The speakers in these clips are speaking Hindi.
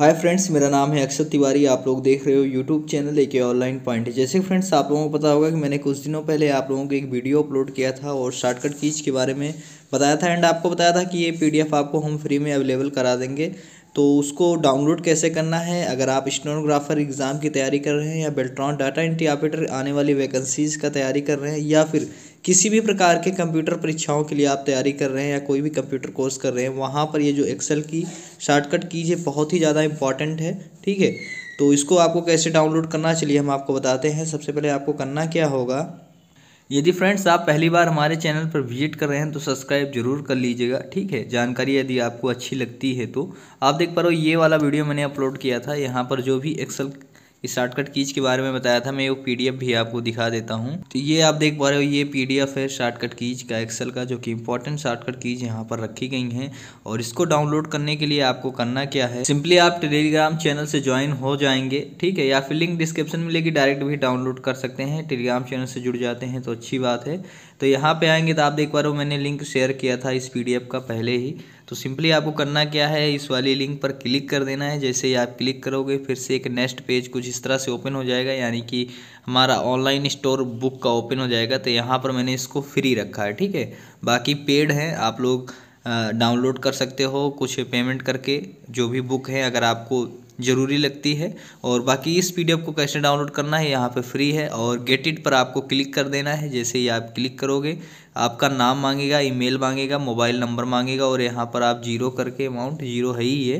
हाय फ्रेंड्स, मेरा नाम है अक्षत तिवारी। आप लोग देख रहे हो यूट्यूब चैनल एक ऑनलाइन पॉइंट। जैसे फ्रेंड्स आप लोगों को पता होगा कि मैंने कुछ दिनों पहले आप लोगों को एक वीडियो अपलोड किया था और शॉर्टकट कीज के बारे में बताया था एंड आपको बताया था कि ये पीडीएफ आपको हम फ्री में अवेलेबल करा देंगे। तो उसको डाउनलोड कैसे करना है, अगर आप स्टेनोग्राफर एग्ज़ाम की तैयारी कर रहे हैं या बेल्ट्रॉन डाटा एंट्री ऑपरेटर आने वाली वैकेंसीज़ का तैयारी कर रहे हैं या फिर किसी भी प्रकार के कंप्यूटर परीक्षाओं के लिए आप तैयारी कर रहे हैं या कोई भी कंप्यूटर कोर्स कर रहे हैं, वहाँ पर ये जो एक्सेल की शॉर्टकट कीज है बहुत ही ज़्यादा इंपॉर्टेंट है। ठीक है, तो इसको आपको कैसे डाउनलोड करना, चलिए हम आपको बताते हैं। सबसे पहले आपको करना क्या होगा, यदि फ्रेंड्स आप पहली बार हमारे चैनल पर विजिट कर रहे हैं तो सब्सक्राइब जरूर कर लीजिएगा। ठीक है, जानकारी यदि आपको अच्छी लगती है तो आप देख पा रहे हो ये वाला वीडियो मैंने अपलोड किया था। यहाँ पर जो भी एक्सेल इस शॉर्टकट कीज के बारे में बताया था, मैं वो पीडीएफ भी आपको दिखा देता हूँ। तो ये आप देख पा रहे हो, ये पीडीएफ है शॉर्टकट कीज का एक्सेल का, जो कि इंपॉर्टेंट शॉर्टकट कीज यहाँ पर रखी गई हैं। और इसको डाउनलोड करने के लिए आपको करना क्या है, सिंपली आप टेलीग्राम चैनल से ज्वाइन हो जाएंगे। ठीक है, या फिर लिंक डिस्क्रिप्शन में लेके डायरेक्ट भी डाउनलोड कर सकते हैं। टेलीग्राम चैनल से जुड़ जाते हैं तो अच्छी बात है। तो यहाँ पर आएंगे तो आप देख पा रहे हो मैंने लिंक शेयर किया था इस पीडीएफ का पहले ही। तो सिंपली आपको करना क्या है, इस वाली लिंक पर क्लिक कर देना है। जैसे ही आप क्लिक करोगे फिर से एक नेक्स्ट पेज कुछ इस तरह से ओपन हो जाएगा, यानी कि हमारा ऑनलाइन स्टोर बुक का ओपन हो जाएगा। तो यहाँ पर मैंने इसको फ्री रखा है। ठीक है, बाकी पेड है, आप लोग डाउनलोड कर सकते हो कुछ पेमेंट करके जो भी बुक है अगर आपको ज़रूरी लगती है। और बाकी इस पीडीएफ को कैसे डाउनलोड करना है, यहाँ पे फ्री है और गेट इट पर आपको क्लिक कर देना है। जैसे ही आप क्लिक करोगे आपका नाम मांगेगा, ईमेल मांगेगा, मोबाइल नंबर मांगेगा और यहाँ पर आप जीरो करके अमाउंट जीरो है ही है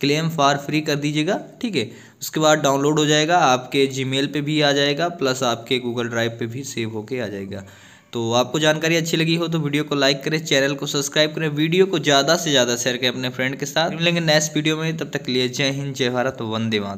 क्लेम फॉर फ्री कर दीजिएगा। ठीक है, उसके बाद डाउनलोड हो जाएगा, आपके जीमेल पे भी आ जाएगा प्लस आपके गूगल ड्राइव पे भी सेव होके आ जाएगा। तो आपको जानकारी अच्छी लगी हो तो वीडियो को लाइक करें, चैनल को सब्सक्राइब करें, वीडियो को ज़्यादा से ज़्यादा शेयर करें अपने फ्रेंड के साथ। मिलेंगे नेक्स्ट वीडियो में, तब तक के लिए जय हिंद, जय भारत, वंदे मातरम।